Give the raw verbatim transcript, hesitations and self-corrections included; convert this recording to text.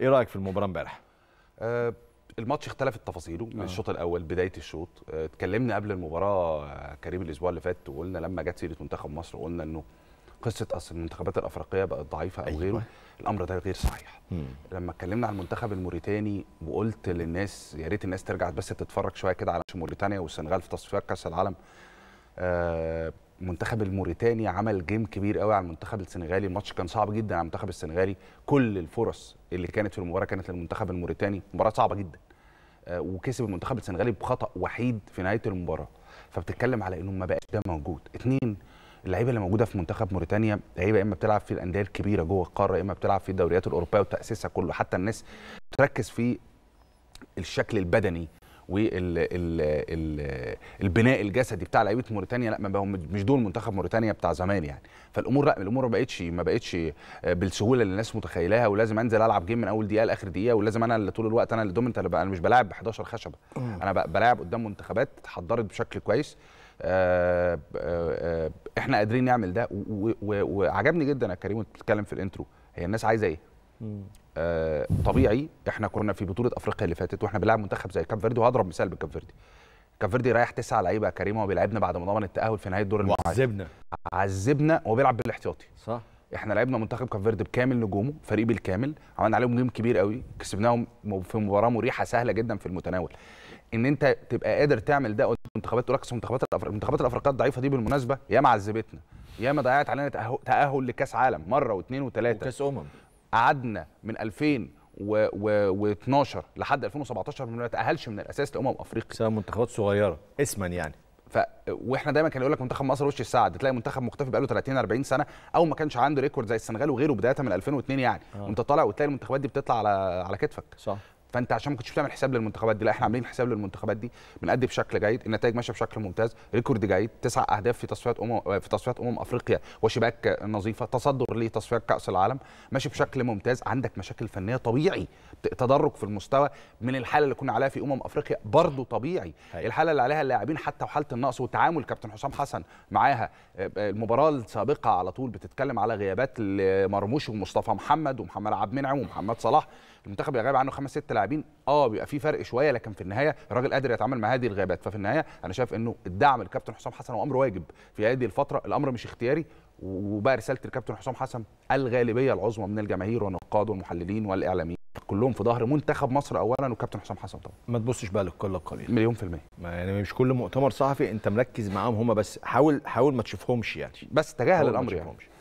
ايه رايك في المباراه امبارح؟ أه الماتش اختلفت تفاصيله من الشوط الاول. بدايه الشوط اتكلمنا قبل المباراه كريم الاسبوع اللي فات، وقلنا لما جت سيره منتخب مصر قلنا انه قصه اصل المنتخبات الافريقيه بقت ضعيفه او أيوة. غيره، الامر ده غير صحيح. مم. لما اتكلمنا عن المنتخب الموريتاني وقلت للناس يا ريت الناس ترجع بس تتفرج شويه كده على موريتانيا والسنغال في تصفيات كاس العالم، آه المنتخب الموريتاني عمل جيم كبير قوي على المنتخب السنغالي. الماتش كان صعب جدا على المنتخب السنغالي، كل الفرص اللي كانت في المباراه كانت للمنتخب الموريتاني، مباراه صعبه جدا، آه وكسب المنتخب السنغالي بخطا وحيد في نهايه المباراه. فبتتكلم على انه ما بقاش ده موجود. اتنين، اللعيبه اللي موجوده في منتخب موريتانيا لعيبه اما بتلعب في الانديه الكبيره جوه القاره، اما بتلعب في الدوريات الاوروبيه وتاسيسها كله. حتى الناس بتركز في الشكل البدني والبناء الجسدي بتاع لعيبه موريتانيا، لا ما مش دول منتخب موريتانيا بتاع زمان يعني. فالامور لا الامور ما بقتش ما بقتش بالسهوله اللي الناس متخيلاها، ولازم انزل العب جيم من اول دقيقه لاخر دقيقه، ولازم انا اللي طول الوقت انا اللي دومنت، انا مش بلاعب ب احداشر خشبه، انا بلاعب قدام منتخبات اتحضرت بشكل كويس. آه آه آه احنا قادرين نعمل ده، وعجبني جدا يا كريم بتتكلم في الانترو هي الناس عايزه ايه. آه طبيعي احنا كنا في بطوله افريقيا اللي فاتت واحنا بنلعب منتخب زي كاب فيردي، وهضرب مثال بكاب فيردي. كاب فيردي رايح تسعه لعيبه يا كريم، هو بيلعبنا بعد ما ضمن التاهل في نهايه دور المجموعات، عذبنا عذبنا وهو بيلعب بالاحتياطي صح. احنا لعبنا منتخب كاب فيردي بكامل نجومه، فريق بالكامل، عملنا عليهم جيم كبير قوي، كسبناهم في مباراه مريحه سهله جدا في المتناول. ان انت تبقى قادر تعمل ده منتخبات تقول لك منتخبات الافريقيه المنتخبات الافريقيه الضعيفه دي بالمناسبه ياما عذبتنا، ياما ضيعت علينا تاهل لكاس عالم مره واثنين وثلاثه وكاس امم. قعدنا من ألفين واثناشر لحد ألفين وسبعتاشر ما نتاهلش من الاساس لامم افريقيا بسبب منتخبات صغيره اسما يعني. ف واحنا دايما كان يقول لك منتخب مصر وش السعد، تلاقي منتخب مختفي بقاله ثلاثين أربعين سنه او ما كانش عنده ريكورد زي السنغال وغيره بدايه من ألفين واثنين يعني. آه. وانت طالع وتلاقي المنتخبات دي بتطلع على على كتفك صح. فانت عشان ما كنتش بتعمل حساب للمنتخبات دي، لا احنا عاملين حساب للمنتخبات دي، بنأدي بشكل جيد، النتائج ماشيه بشكل ممتاز، ريكورد جيد، تسع اهداف في تصفيات امم في تصفيات امم افريقيا وشباك نظيفه، تصدر لتصفيات كاس العالم ماشي بشكل ممتاز. عندك مشاكل فنيه طبيعي، تدرج في المستوى من الحاله اللي كنا عليها في امم افريقيا برضو طبيعي، الحاله اللي عليها اللاعبين حتى وحاله النقص والتعامل كابتن حسام حسن معاها. المباراه السابقه على طول بتتكلم على غيابات مرموش ومصطفى محمد ومحمد عبد المنعم ومحمد صلاح، المنتخب غايب عنه خمس ست لاعبين، اه بيبقى في فرق شويه، لكن في النهايه الراجل قادر يتعامل مع هذه الغيابات. ففي النهايه انا شايف انه الدعم للكابتن حسام حسن هو امر واجب في هذه الفتره، الامر مش اختياري. وبقى رساله الكابتن حسام حسن الغالبيه العظمى من الجماهير والنقاد والمحللين والاعلاميين كلهم في ظهر منتخب مصر اولا وكابتن حسام حسن طبعا. ما تبصش بقى للقله القليله مليون في الميه، يعني مش كل مؤتمر صحفي انت مركز معاهم هم، بس حاول حاول ما تشوفهمش يعني، بس تجاهل الامر يعني.